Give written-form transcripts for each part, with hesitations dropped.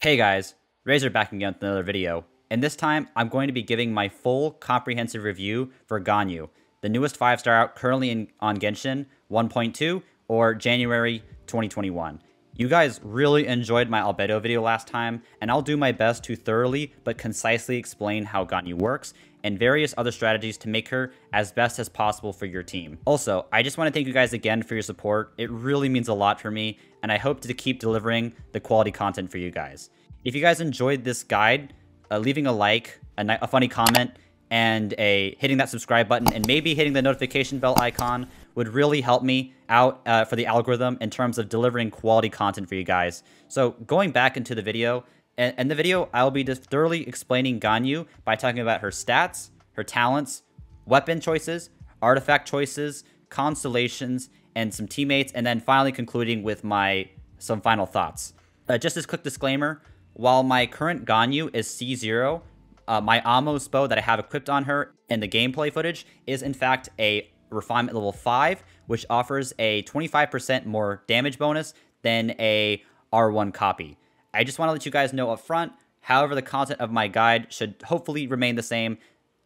Hey guys, Razor back again with another video, and this time I'm going to be giving my full comprehensive review for Ganyu, the newest 5-star out currently on Genshin 1.2 or January 2021. You guys really enjoyed my Albedo video last time, and I'll do my best to thoroughly but concisely explain how Ganyu works and various other strategies to make her as best as possible for your team. Also, I just want to thank you guys again for your support. It really means a lot for me, and I hope to keep delivering the quality content for you guys. If you guys enjoyed this guide, leaving a like, a funny comment, and hitting that subscribe button, and maybe hitting the notification bell icon would really help me out for the algorithm in terms of delivering quality content for you guys. So going back into the video, in the video, I'll be just thoroughly explaining Ganyu by talking about her stats, her talents, weapon choices, artifact choices, constellations, and some teammates, and then finally concluding with some final thoughts. Just as a quick disclaimer, while my current Ganyu is C0, my Amos bow that I have equipped on her in the gameplay footage is in fact a refinement level 5, which offers a 25% more damage bonus than a R1 copy. I just want to let you guys know up front, however, the content of my guide should hopefully remain the same.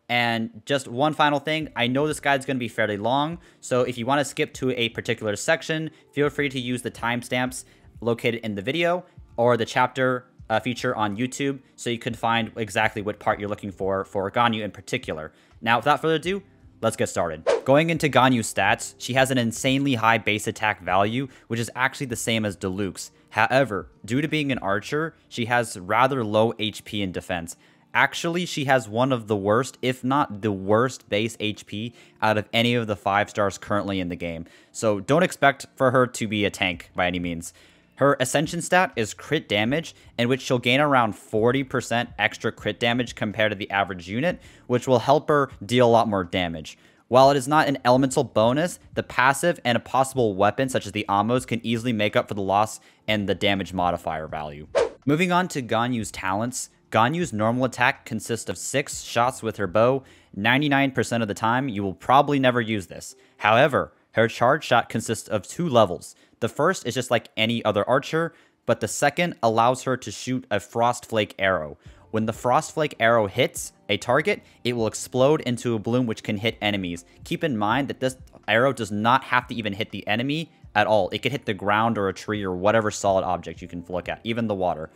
And just one final thing, I know this guide is going to be fairly long, so if you want to skip to a particular section, feel free to use the timestamps located in the video or the chapter feature on YouTube, so you can find exactly what part you're looking for Ganyu in particular. Now, without further ado, let's get started. Going into Ganyu's stats, she has an insanely high base attack value, which is actually the same as Diluc's. However, due to being an archer, she has rather low HP and defense. Actually, she has one of the worst, if not the worst, base HP out of any of the 5-stars currently in the game. So don't expect for her to be a tank by any means. Her ascension stat is crit damage, in which she'll gain around 40% extra crit damage compared to the average unit, which will help her deal a lot more damage. While it is not an elemental bonus, the passive and a possible weapon such as the Amos can easily make up for the loss and the damage modifier value. Moving on to Ganyu's talents, Ganyu's normal attack consists of 6 shots with her bow. 99% of the time, you will probably never use this. However, her charge shot consists of 2 levels. The first is just like any other archer, but the second allows her to shoot a frostflake arrow. When the frostflake arrow hits a target, it will explode into a bloom which can hit enemies. Keep in mind that this arrow does not have to even hit the enemy at all. It could hit the ground or a tree or whatever solid object you can look at, even the water.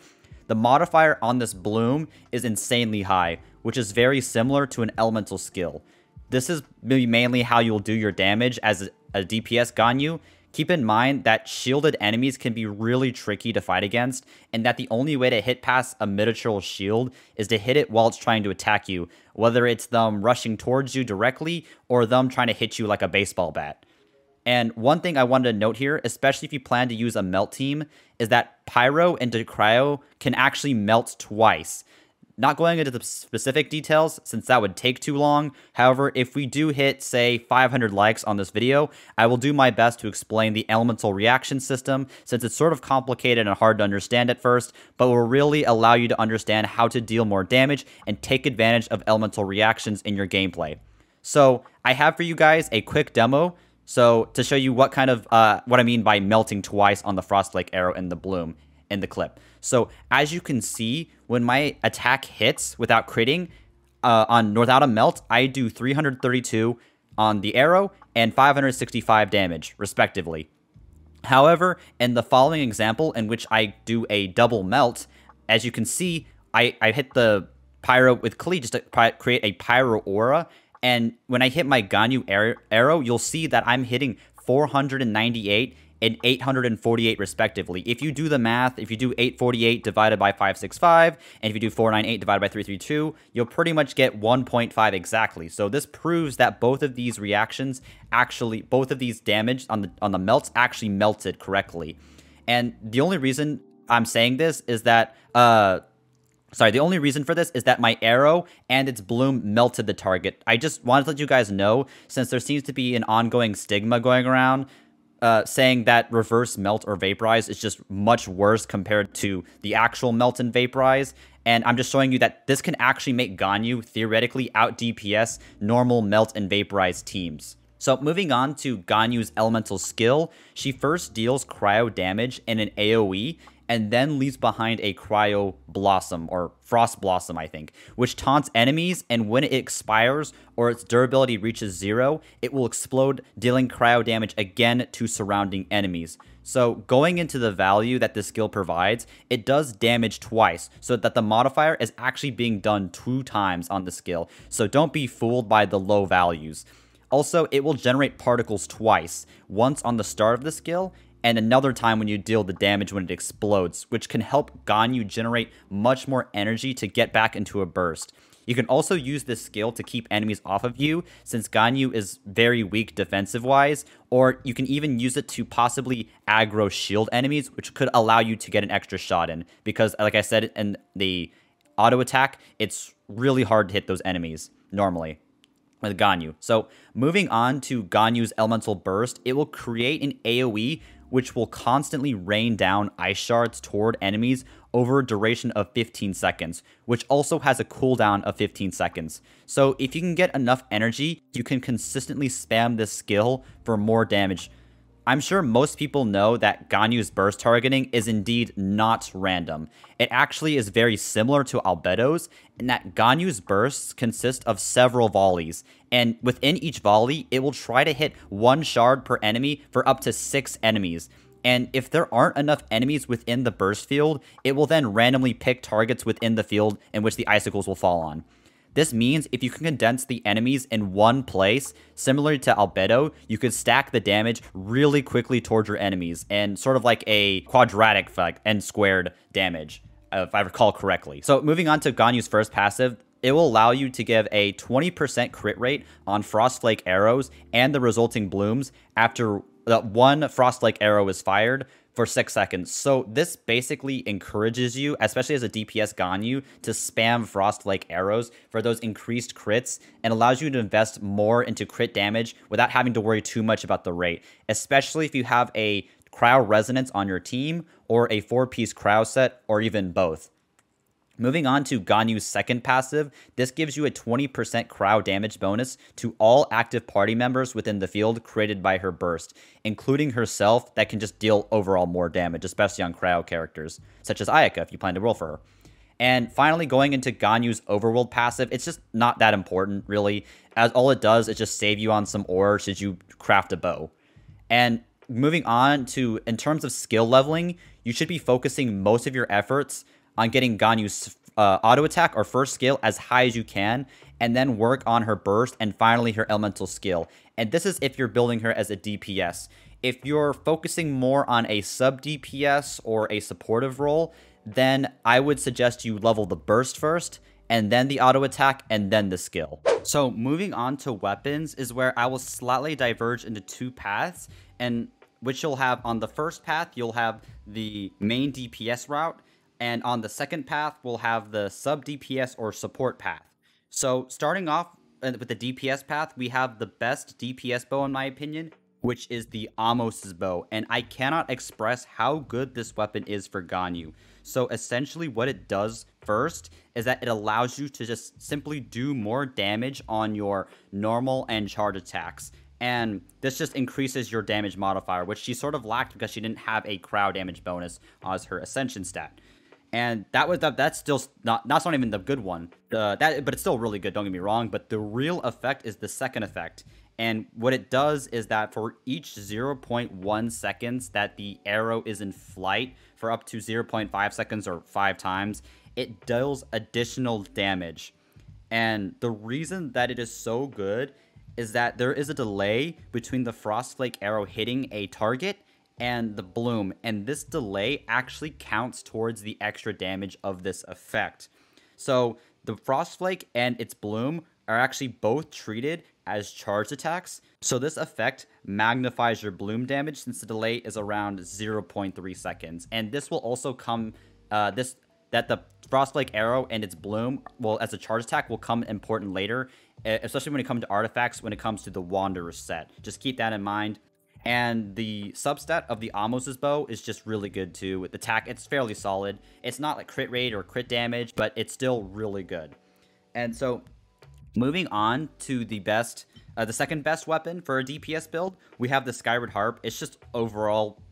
The modifier on this bloom is insanely high, which is very similar to an elemental skill. This is mainly how you'll do your damage as a DPS Ganyu. Keep in mind that shielded enemies can be really tricky to fight against, and that the only way to hit past a miniature shield is to hit it while it's trying to attack you, whether it's them rushing towards you directly or them trying to hit you like a baseball bat. And one thing I wanted to note here, especially if you plan to use a melt team, is that Pyro and Decryo can actually melt twice. Not going into the specific details since that would take too long. However, if we do hit, say, 500 likes on this video, I will do my best to explain the elemental reaction system since it's sort of complicated and hard to understand at first, but will really allow you to understand how to deal more damage and take advantage of elemental reactions in your gameplay. So I have for you guys a quick demo to show you what kind of what I mean by melting twice on the Frostlake Arrow and the bloom in the clip. So as you can see, when my attack hits without critting without a melt, I do 332 on the arrow and 565 damage, respectively. However, in the following example in which I do a double melt, as you can see, I hit the pyro with Klee just to create a pyro aura. And when I hit my Ganyu arrow, you'll see that I'm hitting 498 and 848 respectively. If you do the math, if you do 848 divided by 565, and if you do 498 divided by 332, you'll pretty much get 1.5 exactly. So this proves that both of these reactions actually, both of these damage on the melts actually melted correctly. And the only reason I'm saying this is that, the only reason for this is that my arrow and its bloom melted the target. I just wanted to let you guys know, since there seems to be an ongoing stigma going around, saying that reverse melt or vaporize is just much worse compared to the actual melt and vaporize. And I'm just showing you that this can actually make Ganyu theoretically out DPS normal melt and vaporize teams. So moving on to Ganyu's elemental skill, she first deals cryo damage in an AoE, and then leaves behind a cryo blossom or frost blossom, I think, which taunts enemies, and when it expires or its durability reaches 0, it will explode, dealing cryo damage again to surrounding enemies. So going into the value that this skill provides, it does damage twice, so that the modifier is actually being done 2 times on the skill, so don't be fooled by the low values. Also, it will generate particles twice, once on the start of the skill, and another time when you deal the damage when it explodes, which can help Ganyu generate much more energy to get back into a burst. You can also use this skill to keep enemies off of you, since Ganyu is very weak defensive-wise, or you can even use it to possibly aggro shield enemies, which could allow you to get an extra shot in, because like I said in the auto attack, it's really hard to hit those enemies normally with Ganyu. So moving on to Ganyu's elemental burst, it will create an AoE which will constantly rain down ice shards toward enemies over a duration of 15 seconds, which also has a cooldown of 15 seconds. So if you can get enough energy, you can consistently spam this skill for more damage. I'm sure most people know that Ganyu's burst targeting is indeed not random. It actually is very similar to Albedo's in that Ganyu's bursts consist of several volleys, and within each volley, it will try to hit 1 shard per enemy for up to 6 enemies. And if there aren't enough enemies within the burst field, it will then randomly pick targets within the field in which the icicles will fall on. This means if you can condense the enemies in 1 place, similar to Albedo, you can stack the damage really quickly towards your enemies, and sort of like a quadratic and squared damage, if I recall correctly. So moving on to Ganyu's first passive, it will allow you to give a 20% crit rate on Frostflake arrows and the resulting blooms after 1 Frostflake arrow is fired for 6 seconds. So this basically encourages you, especially as a DPS Ganyu, to spam Frostflake arrows for those increased crits, and allows you to invest more into crit damage without having to worry too much about the rate, especially if you have a cryo resonance on your team or a 4-piece cryo set, or even both. Moving on to Ganyu's second passive, this gives you a 20% cryo damage bonus to all active party members within the field created by her burst, including herself, that can just deal overall more damage, especially on cryo characters, such as Ayaka if you plan to roll for her. And finally, going into Ganyu's overworld passive, it's just not that important really, as all it does is just save you on some ore should you craft a bow. And moving on to, in terms of skill leveling, you should be focusing most of your efforts on getting Ganyu's auto attack or first skill as high as you can, and then work on her burst and finally her elemental skill. And this is if you're building her as a DPS. If you're focusing more on a sub DPS or a supportive role, then I would suggest you level the burst first, and then the auto attack, and then the skill. So moving on to weapons is where I will slightly diverge into 2 paths, and which you'll have on the first path, you'll have the main DPS route, and on the second path, we'll have the sub-DPS or support path. So starting off with the DPS path, we have the best DPS bow in my opinion, which is the Amos' bow. And I cannot express how good this weapon is for Ganyu. So essentially what it does first is that it allows you to just simply do more damage on your normal and charge attacks. And this just increases your damage modifier, which she sort of lacked because she didn't have a crowd damage bonus as her ascension stat. And that's still not even the good one, but it's still really good, don't get me wrong, but the real effect is the second effect. And what it does is that for each 0.1 seconds that the arrow is in flight, for up to 0.5 seconds or 5 times, it deals additional damage. And the reason that it is so good is that there is a delay between the Frostflake arrow hitting a target and the bloom, and this delay actually counts towards the extra damage of this effect. So the Frostflake and its bloom are actually both treated as charged attacks, so this effect magnifies your bloom damage since the delay is around 0.3 seconds. And this will also come, the Frostflake arrow and its bloom, well, as a charge attack, will come important later, especially when it comes to artifacts, when it comes to the Wanderers set. Just keep that in mind. And the substat of the Amos' bow is just really good too. With attack, it's fairly solid. It's not like crit rate or crit damage, but it's still really good. And so moving on to the best, the second best weapon for a DPS build, we have the Skyward Harp. It's just overall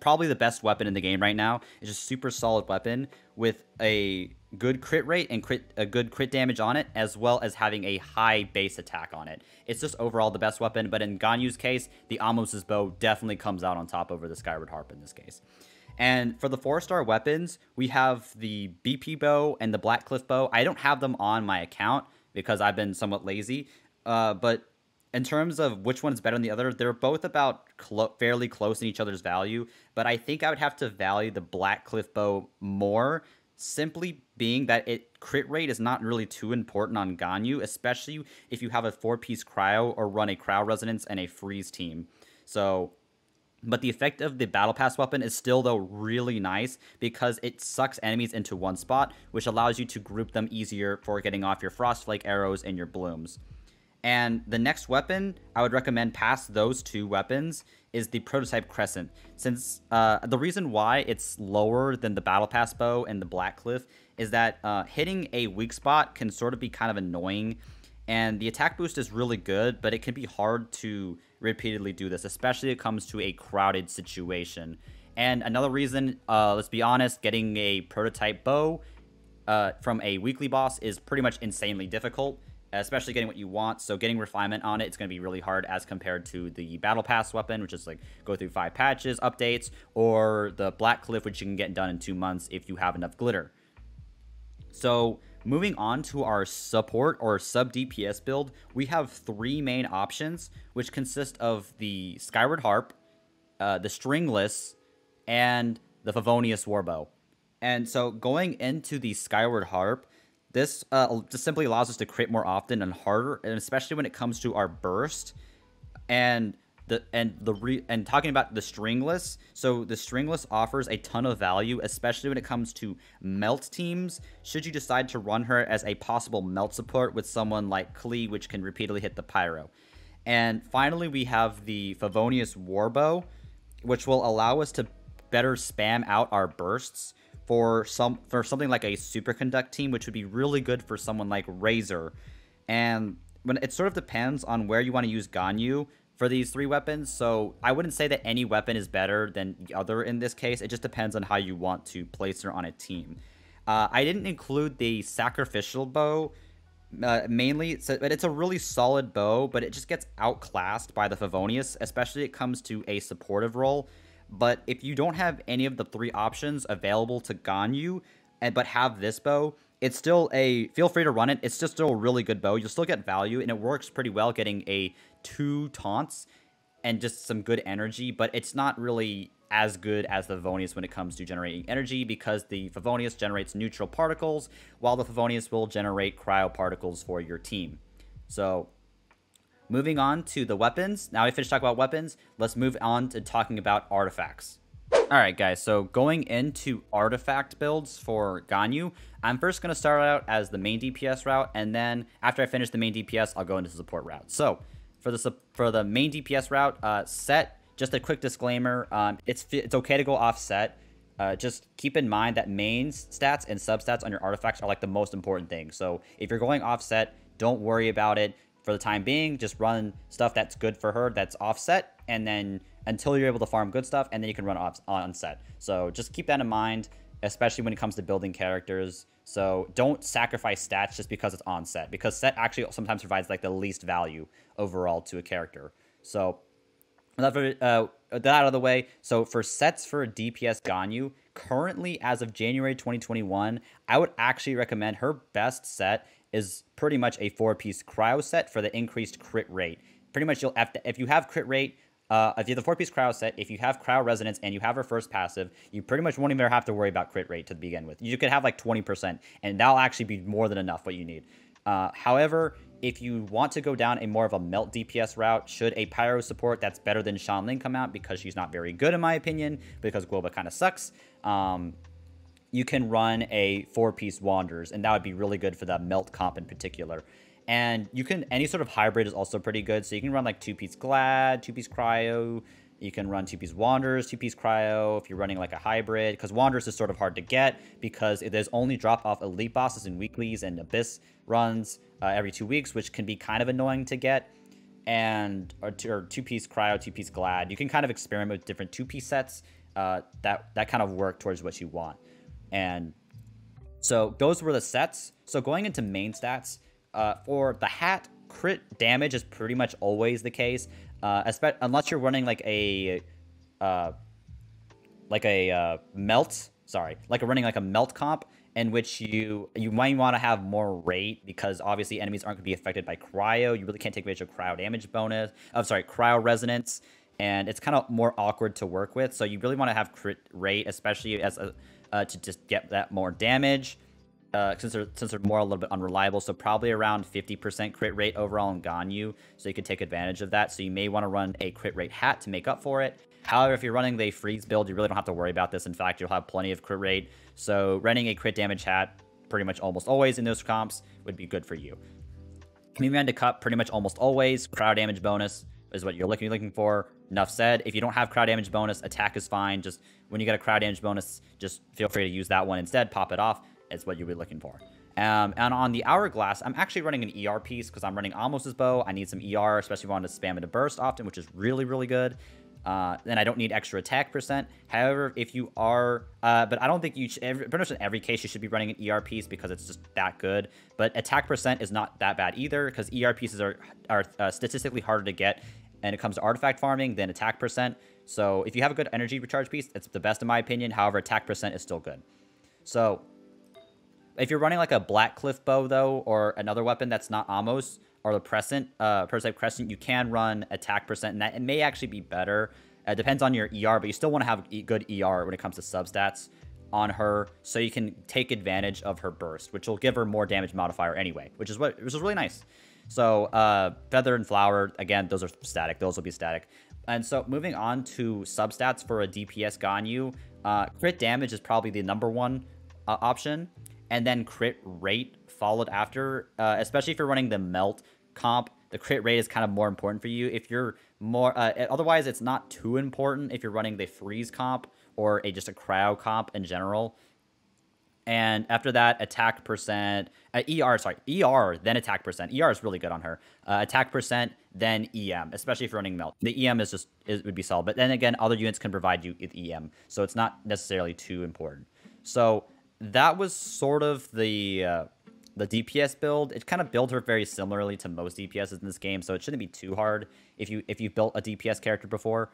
probably the best weapon in the game right now. It's just super solid weapon with a good crit rate and a good crit damage on it, as well as having a high base attack on it. It's just overall the best weapon, but in Ganyu's case, the Amos's bow definitely comes out on top over the Skyward Harp in this case. And for the 4-star weapons, we have the BP bow and the Blackcliff bow. I don't have them on my account because I've been somewhat lazy, but in terms of which one's better than the other, they're both about fairly close in each other's value, but I think I would have to value the Blackcliff bow more, simply being that it crit rate is not really too important on Ganyu, especially if you have a 4-piece cryo or run a cryo resonance and a freeze team. So, but the effect of the Battle Pass weapon is still, though, really nice because it sucks enemies into one spot, which allows you to group them easier for getting off your Frostflake arrows and your blooms. And the next weapon I would recommend past those two weapons is the Prototype Crescent. Since the reason why it's lower than the Battle Pass bow and the Blackcliff is that hitting a weak spot can sort of be kind of annoying. And the attack boost is really good, but it can be hard to repeatedly do this, especially if it comes to a crowded situation. And another reason, let's be honest, getting a Prototype bow from a weekly boss is pretty much insanely difficult, especially getting what you want. So getting refinement on it, it's going to be really hard as compared to the Battle Pass weapon, which is like go through 5 patches, updates, or the Blackcliff, which you can get done in 2 months if you have enough glitter. So moving on to our support or sub DPS build, we have 3 main options, which consist of the Skyward Harp, the Stringless, and the Favonius Warbow. And so going into the Skyward Harp, this just simply allows us to crit more often and harder, and especially when it comes to our burst. And talking about the Stringless, so the Stringless offers a ton of value, especially when it comes to melt teams. Should you decide to run her as a possible melt support with someone like Klee, which can repeatedly hit the pyro. And finally, we have the Favonius Warbow, which will allow us to better spam out our bursts for something like a superconduct team, which would be really good for someone like Razor. And when it sort of depends on where you want to use Ganyu for these 3 weapons, so I wouldn't say that any weapon is better than the other in this case. It just depends on how you want to place her on a team. I didn't include the Sacrificial bow, mainly, but it's a really solid bow, but it just gets outclassed by the Favonius, especially it comes to a supportive role. But if you don't have any of the 3 options available to Ganyu, but have this bow, it's still a, feel free to run it. It's just still a really good bow. You'll still get value, and it works pretty well getting a 2 taunts and just some good energy. But it's not really as good as the Favonius when it comes to generating energy, because the Favonius generates neutral particles, while the Favonius will generate cryo particles for your team. So moving on to the weapons. Now we finished talking about weapons. Let's move on to talking about artifacts. All right, guys. So going into artifact builds for Ganyu, I'm first going to start out as the main DPS route, and then after I finish the main DPS, I'll go into the support route. So for the main DPS route, set, just a quick disclaimer. It's okay to go off set. Just keep in mind that main stats and substats on your artifacts are like the most important thing. So if you're going off set, don't worry about it. For the time being, just run stuff that's good for her that's offset, and then until you're able to farm good stuff, and then you can run on set. So just keep that in mind, especially when it comes to building characters. So don't sacrifice stats just because it's on set, because set actually sometimes provides like the least value overall to a character. So that out of the way. So for sets for DPS Ganyu, currently as of January 2021, I would actually recommend her best set is pretty much a 4-piece cryo set for the increased crit rate. Pretty much you'll have to, if you have crit rate, if you have the 4-piece cryo set, if you have cryo resonance and you have her first passive, you pretty much won't even have to worry about crit rate to begin with. You could have like 20%, and that'll actually be more than enough what you need. However, if you want to go down a more of a melt DPS route, should a pyro support that's better than Xiangling come out, because she's not very good in my opinion, because Guoba kind of sucks, you can run a 4-piece Wanderers, and that would be really good for that melt comp in particular. And you can, any sort of hybrid is also pretty good. So you can run like 2-piece Glad, 2-piece Cryo. You can run 2-piece Wanderers, 2-piece Cryo if you're running like a hybrid, because Wanderers is sort of hard to get because there's only drop off elite bosses and weeklies and Abyss runs every 2 weeks, which can be kind of annoying to get. And or 2-piece Cryo, 2-piece Glad. You can kind of experiment with different 2-piece sets. that kind of work towards what you want. And so those were the sets. So going into main stats, for the hat, crit damage is pretty much always the case, unless you're running like a melt comp, in which you might want to have more rate, because obviously enemies aren't going to be affected by cryo. You really can't take advantage of cryo damage bonus. I'm sorry, cryo resonance, and it's kind of more awkward to work with. So you really want to have crit rate, especially as a, to just get that more damage. Since they're more a little bit unreliable, so probably around 50% crit rate overall in Ganyu, so you can take advantage of that. So you may want to run a crit rate hat to make up for it. However, if you're running the freeze build, you really don't have to worry about this. In fact, you'll have plenty of crit rate, so running a crit damage hat pretty much almost always in those comps would be good for you. Moving on to cup, pretty much almost always crowd damage bonus is what you're looking for. Enough said. If you don't have crowd damage bonus, attack is fine. Just when you get a crowd damage bonus, just feel free to use that one instead. Pop it off. Is what you'll be looking for. And on the hourglass, I'm actually running an ER piece because I'm running Amos's bow. I need some ER, especially if I want to spam into burst often, which is really, really good. Then I don't need extra attack percent. However, if you are, but I don't think you should, pretty much in every case, you should be running an ER piece because it's just that good. But attack percent is not that bad either, because ER pieces are statistically harder to get when it comes to artifact farming than attack percent. So if you have a good energy recharge piece, it's the best in my opinion. However, attack percent is still good. So if you're running like a Blackcliff bow though, or another weapon that's not Amos or the Crescent, Prototype Crescent, you can run attack percent, and that it may actually be better. It depends on your ER, but you still want to have good ER when it comes to substats on her, so you can take advantage of her burst, which will give her more damage modifier anyway, which is really nice. So feather and flower, again, those are static; those will be static. And so moving on to substats for a DPS Ganyu, crit damage is probably the number one option. And then crit rate followed after, especially if you're running the melt comp. The crit rate is kind of more important for you. If you're more, otherwise it's not too important if you're running the freeze comp or just a cryo comp in general. And after that, attack percent, ER, then attack percent. ER is really good on her. Attack percent, then EM, especially if you're running melt. The EM would be solid. But then again, other units can provide you with EM, so it's not necessarily too important. So that was sort of the DPS build. It kind of built her very similarly to most DPSs in this game, so it shouldn't be too hard if you built a DPS character before.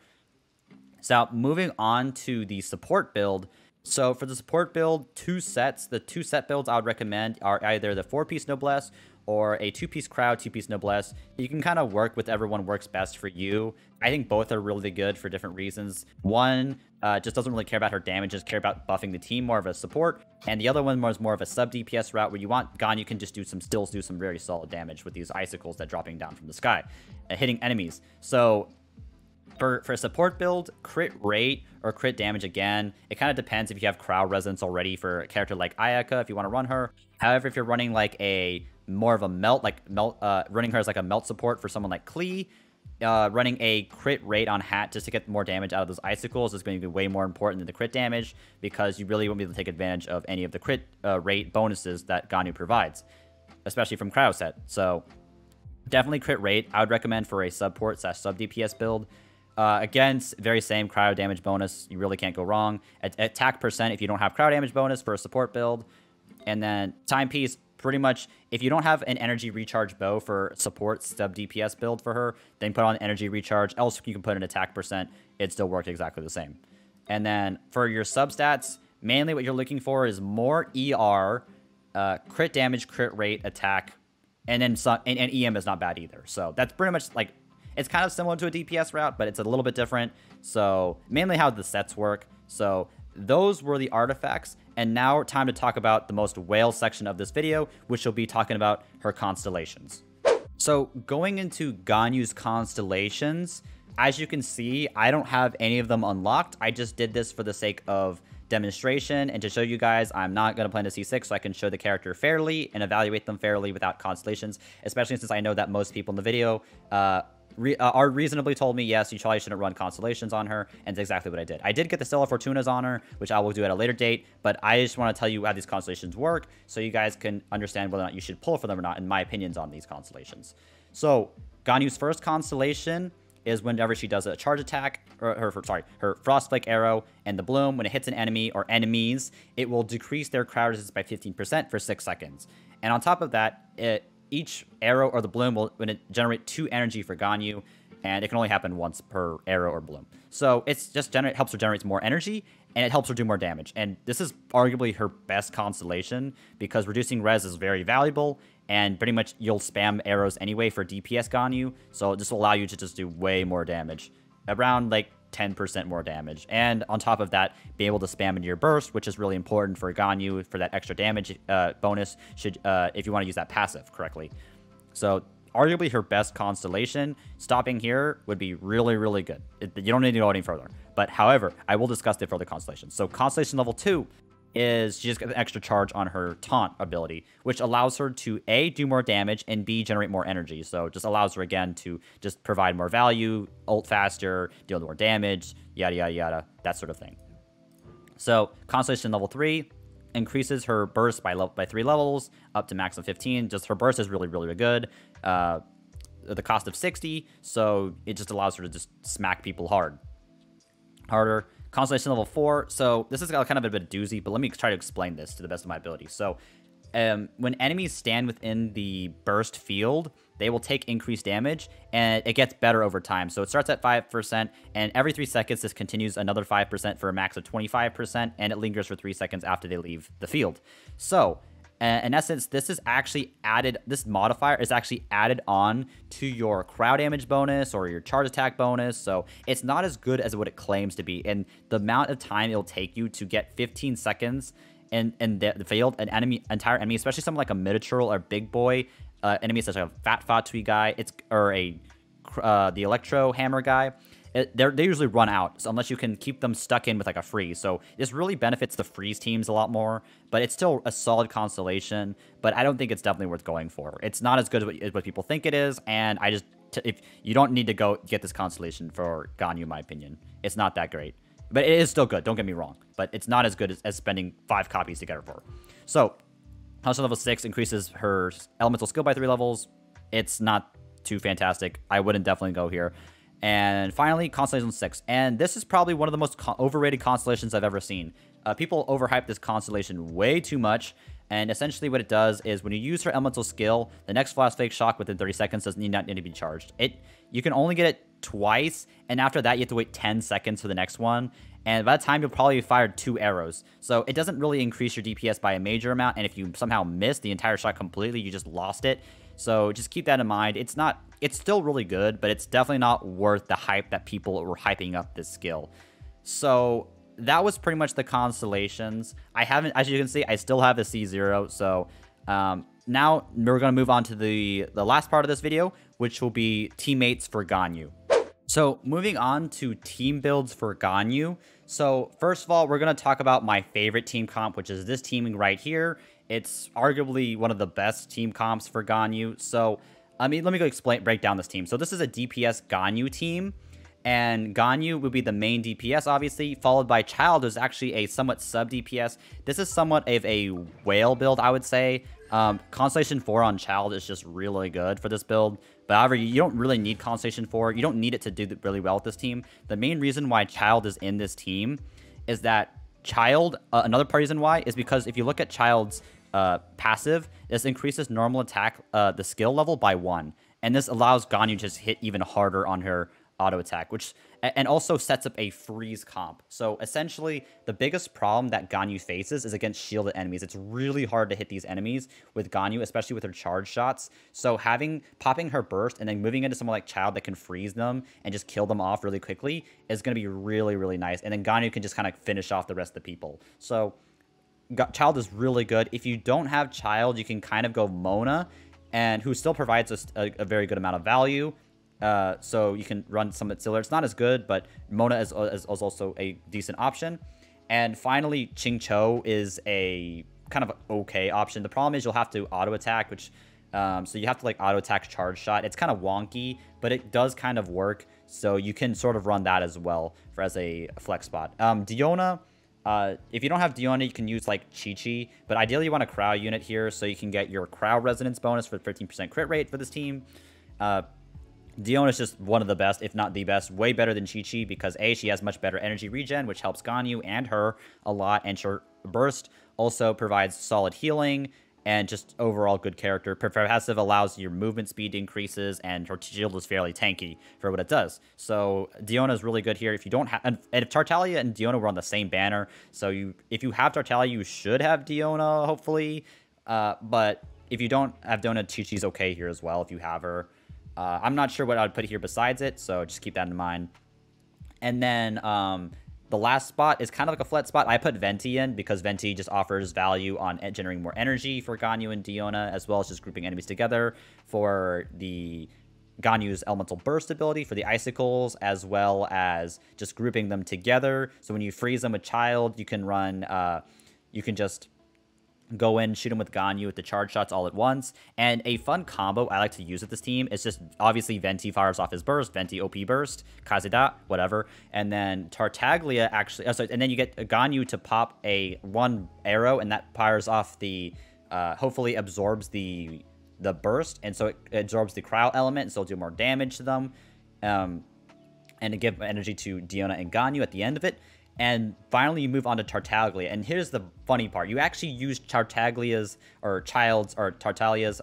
So moving on to the support build. So for the support build, the two set builds I would recommend are either the 4-piece Noblesse or a 2-piece crowd, 2-piece Noblesse. You can kind of work with everyone works best for you. I think both are really good for different reasons. One just doesn't really care about her damage, just care about buffing the team, more of a support. And the other one was more of a sub DPS route where you want Ganyu, you can just do some very solid damage with these icicles that dropping down from the sky, hitting enemies. So for a support build, crit rate or crit damage, again, it kind of depends if you have crowd resonance already for a character like Ayaka, if you want to run her. However, if you're running like a more of a melt, running her as like a melt support for someone like Klee, running a crit rate on hat just to get more damage out of those icicles is going to be way more important than the crit damage, because you really won't be able to take advantage of any of the crit rate bonuses that Ganyu provides, especially from cryo set. So definitely crit rate I would recommend for a support slash sub DPS build. Again, very same cryo damage bonus, you really can't go wrong. Attack percent if you don't have cryo damage bonus for a support build. And then timepiece, pretty much if you don't have an energy recharge bow for support sub DPS build for her, then put on energy recharge, else you can put an attack percent, it still works exactly the same. And then for your substats, mainly what you're looking for is more ER, crit damage, crit rate, attack, and then some, and EM is not bad either. So that's pretty much like, it's kind of similar to a DPS route, but it's a little bit different. So mainly how the sets work. So those were the artifacts, and now time to talk about the most whale section of this video, which will be talking about her constellations. So going into Ganyu's constellations, as you can see, I don't have any of them unlocked. I just did this for the sake of demonstration and to show you guys I'm not going to plan to C6, so I can show the character fairly and evaluate them fairly without constellations, especially since I know that most people in the video are reasonably told me, yes, you probably shouldn't run constellations on her, and that's exactly what I did. I did get the Stella Fortunas on her, which I will do at a later date, but I just want to tell you how these constellations work so you guys can understand whether or not you should pull for them or not, and my opinions on these constellations. So Ganyu's first constellation is whenever she does a charge attack, or her Frostflake arrow and the bloom, when it hits an enemy or enemies, it will decrease their crowd resistance by 15% for 6 seconds. And on top of that, each arrow or the bloom will generate 2 energy for Ganyu, and it can only happen once per arrow or bloom. So it's just helps her generate more energy, and it helps her do more damage. And this is arguably her best constellation, because reducing res is very valuable, and pretty much you'll spam arrows anyway for DPS Ganyu, so this will allow you to just do way more damage, around like 10% more damage. And on top of that, being able to spam into your burst, which is really important for Ganyu for that extra damage bonus, if you want to use that passive correctly. So arguably her best constellation. Stopping here would be really, really good. You don't need to go any further. But however, I will discuss the further constellations. So constellation level 2 is she just got an extra charge on her taunt ability, which allows her to A, do more damage, and B, generate more energy. So just allows her again to just provide more value, ult faster, deal more damage, yada, yada, yada, that sort of thing. So constellation level 3 increases her burst by 3 levels up to max of 15. Just her burst is really, really good. The cost of 60, so it just allows her to just smack people harder. Constellation level 4, so this is kind of a bit of a doozy, but let me try to explain this to the best of my ability. So when enemies stand within the burst field, they will take increased damage, and it gets better over time. So it starts at 5%, and every 3 seconds this continues another 5% for a max of 25%, and it lingers for 3 seconds after they leave the field. So in essence, this modifier is actually added on to your crowd damage bonus or your charge attack bonus. So it's not as good as what it claims to be. And the amount of time it'll take you to get 15 seconds in the field, an entire enemy, especially something like a Minotaur or big boy enemy, such as a Fat Fatui guy, the Electro Hammer guy. They usually run out, so unless you can keep them stuck in with like a freeze. So this really benefits the freeze teams a lot more, but it's still a solid constellation, but I don't think it's definitely worth going for. It's not as good as what people think it is, and I just, if you don't need to go get this constellation for Ganyu, in my opinion. It's not that great, but it is still good, don't get me wrong, but it's not as good as spending 5 copies to get her for. So, constellation level 6 increases her elemental skill by 3 levels. It's not too fantastic. I wouldn't definitely go here. And finally, constellation 6, and this is probably one of the most overrated constellations I've ever seen. People overhype this constellation way too much, and essentially what it does is when you use her elemental skill, the next Frostflake shock within 30 seconds does not need to be charged. You can only get it twice, and after that you have to wait 10 seconds for the next one, and by the time you'll probably fire 2 arrows. So it doesn't really increase your DPS by a major amount, and if you somehow miss the entire shot completely, you just lost it. So just keep that in mind. It's still really good, but it's definitely not worth the hype that people were hyping up this skill. So that was pretty much the constellations. As you can see, I still have the C0. So now we're going to move on to the last part of this video, which will be teammates for Ganyu. So moving on to team builds for Ganyu. So first of all, we're going to talk about my favorite team comp, which is this teaming right here. It's arguably one of the best team comps for Ganyu. So let me go break down this team. So this is a DPS Ganyu team, and Ganyu would be the main DPS, obviously, followed by Childe, who's actually a somewhat sub DPS. This is somewhat of a whale build, I would say. Constellation 4 on Childe is just really good for this build. But however, you don't really need Constellation 4. You don't need it to do really well with this team. The main reason why Childe is in this team is that Childe, another reason why, is because if you look at Childe's passive, this increases normal attack, the skill level by 1, and this allows Ganyu to just hit even harder on her auto attack, and also sets up a freeze comp. So essentially, the biggest problem that Ganyu faces is against shielded enemies. It's really hard to hit these enemies with Ganyu, especially with her charge shots. So popping her burst and then moving into someone like Childe that can freeze them and just kill them off really quickly is going to be really, really nice. And then Ganyu can just kind of finish off the rest of the people. So Childe is really good. If you don't have Childe, you can kind of go Mona, and who still provides a very good amount of value. So you can run something similar. It's not as good, but Mona is also a decent option. And finally, Jingcho is a kind of okay option. The problem is you'll have to auto attack, so you have to like auto attack charge shot. It's kind of wonky, but it does kind of work. So you can sort of run that as well as a flex spot. Diona. If you don't have Diona, you can use like Qiqi, but ideally you want a crowd unit here so you can get your crowd resonance bonus for 15% crit rate for this team. Diona is just one of the best, if not the best, way better than Qiqi because A, she has much better energy regen, which helps Ganyu and her a lot, and short burst also provides solid healing and just overall good character. Passive allows your movement speed increases, and her Childe is fairly tanky for what it does. So Diona is really good here. If you don't have, and if Tartaglia and Diona were on the same banner, so if you have Tartaglia, you should have Diona, hopefully. But if you don't have Diona, Qiqi's okay here as well if you have her. I'm not sure what I'd put here besides it, so just keep that in mind. And then the last spot is kind of like a flat spot. I put Venti in because Venti just offers value on generating more energy for Ganyu and Diona, as well as just grouping enemies together for the Ganyu's elemental burst ability for the icicles, as well as just grouping them together. So when you freeze them with Child, you can run, you can just go in, shoot him with Ganyu with the charge shots all at once. And a fun combo I like to use with this team is just, obviously, Venti fires off his burst, Venti OP burst, Kazeda, whatever. And then Tartaglia actually, and then you get Ganyu to pop a one arrow, and that fires off the, hopefully absorbs the burst. And so it absorbs the cryo element, so it'll do more damage to them. And to give energy to Diona and Ganyu at the end of it. And finally, you move on to Tartaglia. And here's the funny part. You actually use Tartaglia's or Child's or Tartaglia's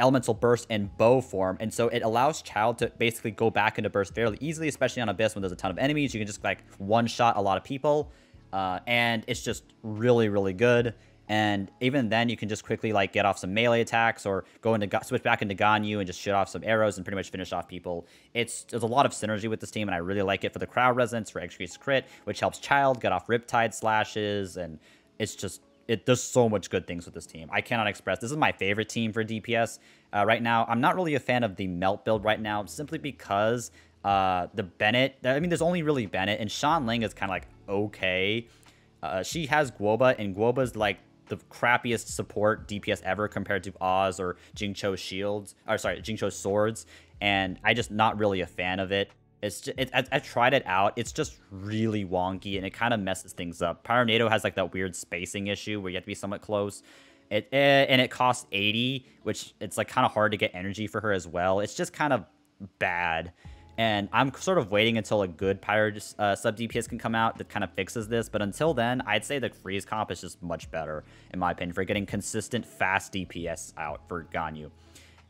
elemental burst in bow form. And so it allows Child to basically go back into burst fairly easily, especially on Abyss when there's a ton of enemies. You can just like one-shot a lot of people. And it's just really, really good. And even then, you can just quickly like get off some melee attacks or go into switch back into Ganyu and just shoot off some arrows and pretty much finish off people. There's a lot of synergy with this team, and I really like it for the crowd resonance, for increased crit, which helps Child get off Riptide slashes, and it's just there's so much good things with this team. I cannot express. This is my favorite team for DPS right now. I'm not really a fan of the Melt build right now, simply because the Bennett. I mean, there's only really Bennett, and Xiangling is kind of like okay. She has Guoba, and Guoba's like the crappiest support DPS ever compared to Oz or Jingcho shields, or sorry, Jingcho swords, and I just not really a fan of it. It's just, I tried it out. It's just really wonky, and it kind of messes things up. Pyronado has like that weird spacing issue where you have to be somewhat close. And it costs 80, which it's like kind of hard to get energy for her as well. It's just kind of bad. And I'm sort of waiting until a good Pyro sub DPS can come out that kind of fixes this. But until then, I'd say the freeze comp is just much better, in my opinion, for getting consistent, fast DPS out for Ganyu.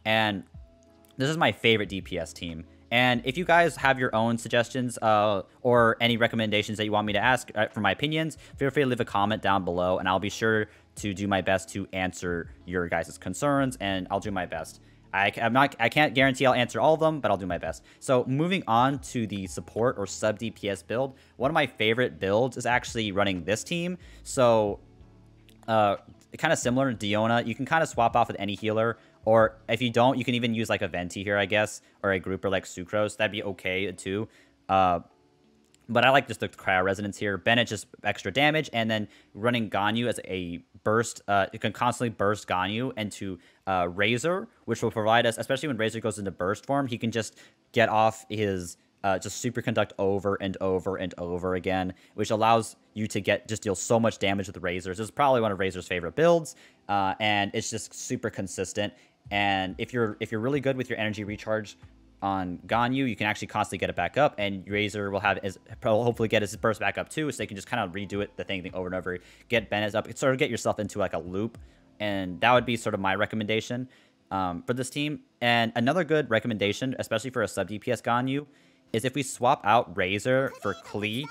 And this is my favorite DPS team. And if you guys have your own suggestions or any recommendations that you want me to ask for my opinions, feel free to leave a comment down below. And I'll be sure to do my best to answer your guys' concerns. And I'll do my best. I can't guarantee I'll answer all of them, but I'll do my best. So moving on to the support or sub DPS build, one of my favorite builds is actually running this team. So kind of similar to Diona, you can kind of swap off with any healer, or if you don't, you can even use like a Venti here, I guess, or a grouper like Sucrose. That'd be okay too. But I like just the cryo resonance here. Bennett just extra damage, and then running Ganyu as a burst. It can constantly burst Ganyu into Razor, which will provide us, especially when Razor goes into burst form, he can just get off his just superconduct over and over and over again, which allows you to get just deal so much damage with Razors. This is probably one of Razor's favorite builds, and it's just super consistent. And if you're really good with your energy recharge on Ganyu, you can actually constantly get it back up, and Razor will have hopefully get his burst back up too, so they can just kind of redo it, the thing over and over, get Bennett up, sort of get yourself into like a loop, and that would be sort of my recommendation for this team. And another good recommendation, especially for a sub DPS Ganyu, is if we swap out Razor for Klee.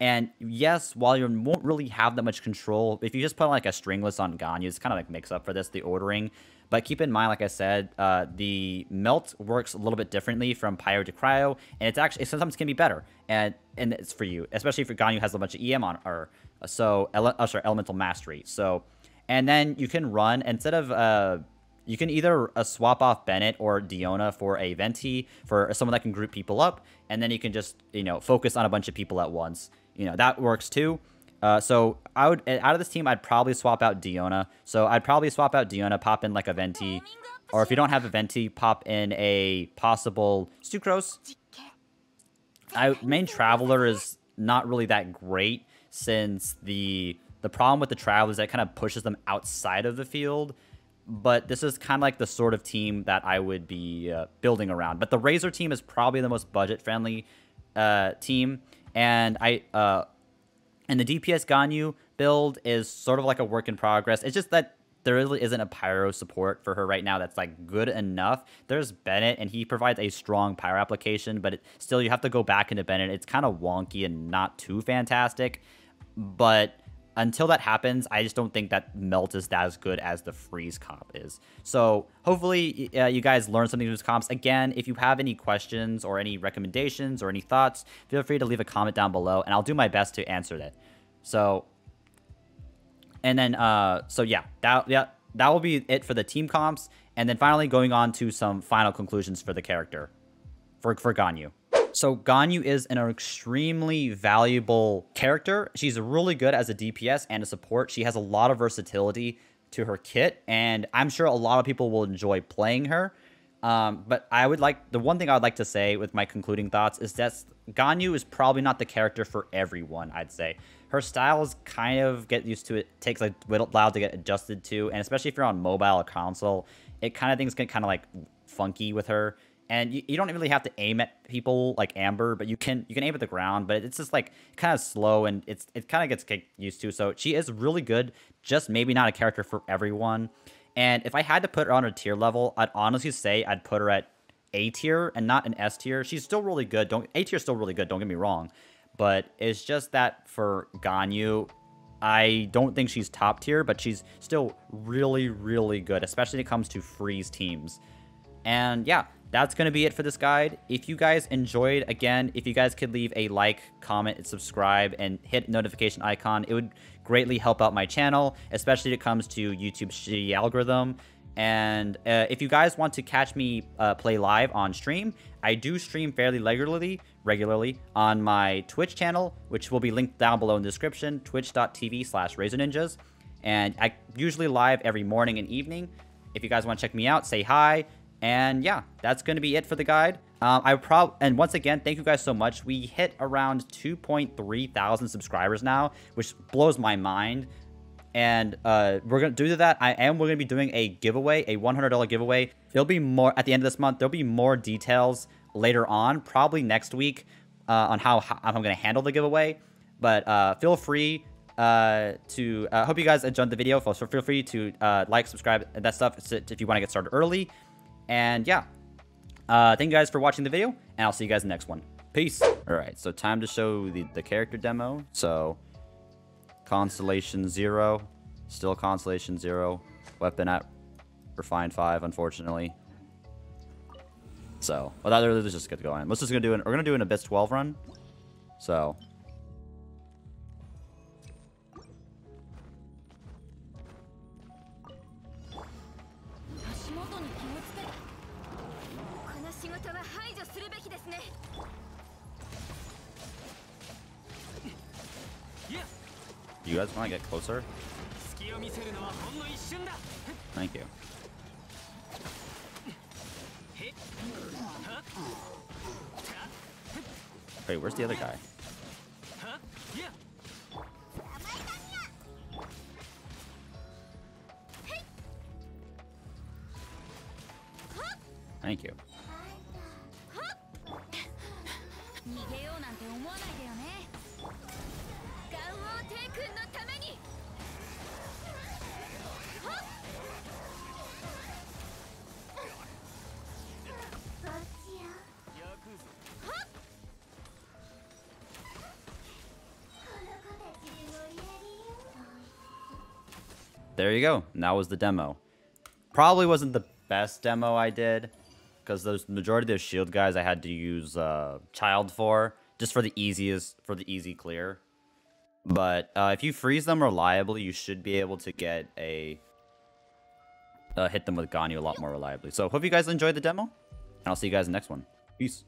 And yes, while you won't really have that much control, if you just put like a Stringless on Ganyu, it's kind of like mix up for this, the ordering. But keep in mind, like I said, the melt works a little bit differently from Pyro to Cryo, and it's actually, it sometimes can be better, and it's for you, especially if Ganyu has a bunch of EM on her, so elemental mastery. So, and then you can run instead of you can either swap off Bennett or Diona for a Venti for someone that can group people up, and then you can just focus on a bunch of people at once. That works too. So I would, out of this team, I'd probably swap out Diona. So I'd probably swap out Diona, pop in like a Venti, or if you don't have a Venti, pop in a possible Sucrose. Main Traveler is not really that great, since the problem with the Traveler is that it kind of pushes them outside of the field. but this is kind of like the sort of team that I would be building around. But the Razor team is probably the most budget-friendly team, and the DPS Ganyu build is sort of like a work in progress. It's just that there really isn't a pyro support for her right now that's like good enough. There's Bennett, and he provides a strong pyro application, but still you have to go back into Bennett. It's kind of wonky and not too fantastic, but until that happens, I just don't think that Melt is as good as the Freeze comp is. So hopefully you guys learn something from these comps. Again, if you have any questions or any recommendations or any thoughts, feel free to leave a comment down below, and I'll do my best to answer that. So, and then, so yeah, that will be it for the team comps. And then finally going on to some final conclusions for the character, for Ganyu. So Ganyu is an extremely valuable character. She's really good as a DPS and a support. She has a lot of versatility to her kit, and I'm sure a lot of people will enjoy playing her. But the one thing I would like to say with my concluding thoughts is that Ganyu is probably not the character for everyone, I'd say. Her styles kind of get used to it, takes a while to get adjusted to, and especially if you're on mobile or console, it kind of things get kind of like funky with her. And you don't really have to aim at people like Amber, but you can aim at the ground, but it's just like kind of slow, and it kind of gets used to. So she is really good, just maybe not a character for everyone. And if I had to put her on a tier level, I'd honestly say I'd put her at A tier and not an S tier. She's still really good. A tier is still really good, don't get me wrong. But it's just that for Ganyu, I don't think she's top tier, but she's still really, really good, especially when it comes to freeze teams. And yeah, that's going to be it for this guide. If you guys enjoyed, again, if you guys could leave a like, comment, and subscribe, and hit notification icon, it would greatly help out my channel, especially when it comes to YouTube's shitty algorithm. And if you guys want to catch me play live on stream, I do stream fairly regularly on my Twitch channel, which will be linked down below in the description, twitch.tv/RazorNinjas. And I usually live every morning and evening. If you guys want to check me out, say hi. And yeah, that's going to be it for the guide. And once again, thank you guys so much. We hit around 2.3 thousand subscribers now, which blows my mind. And we're going to do that. We're going to be doing a giveaway, a $100 giveaway. There'll be more at the end of this month. There'll be more details later on, probably next week, on how I'm going to handle the giveaway. But feel free to hope you guys enjoyed the video. So feel free to like, subscribe, and that stuff if you want to get started early. And yeah, thank you guys for watching the video, and I'll see you guys in the next one. Peace. All right, so time to show the character demo. So Constellation 0, still Constellation 0, weapon at Refine 5, unfortunately. So without further ado, let's just get going. We're gonna do an Abyss 12 run. So you guys want to get closer? Thank you. Wait, where's the other guy? Thank you. There you go. And that was the demo. Probably wasn't the best demo I did, because the majority of those shield guys I had to use Child for, just for the easy clear. But if you freeze them reliably, you should be able to get a hit them with Ganyu a lot more reliably. So hope you guys enjoyed the demo, and I'll see you guys in the next one. Peace.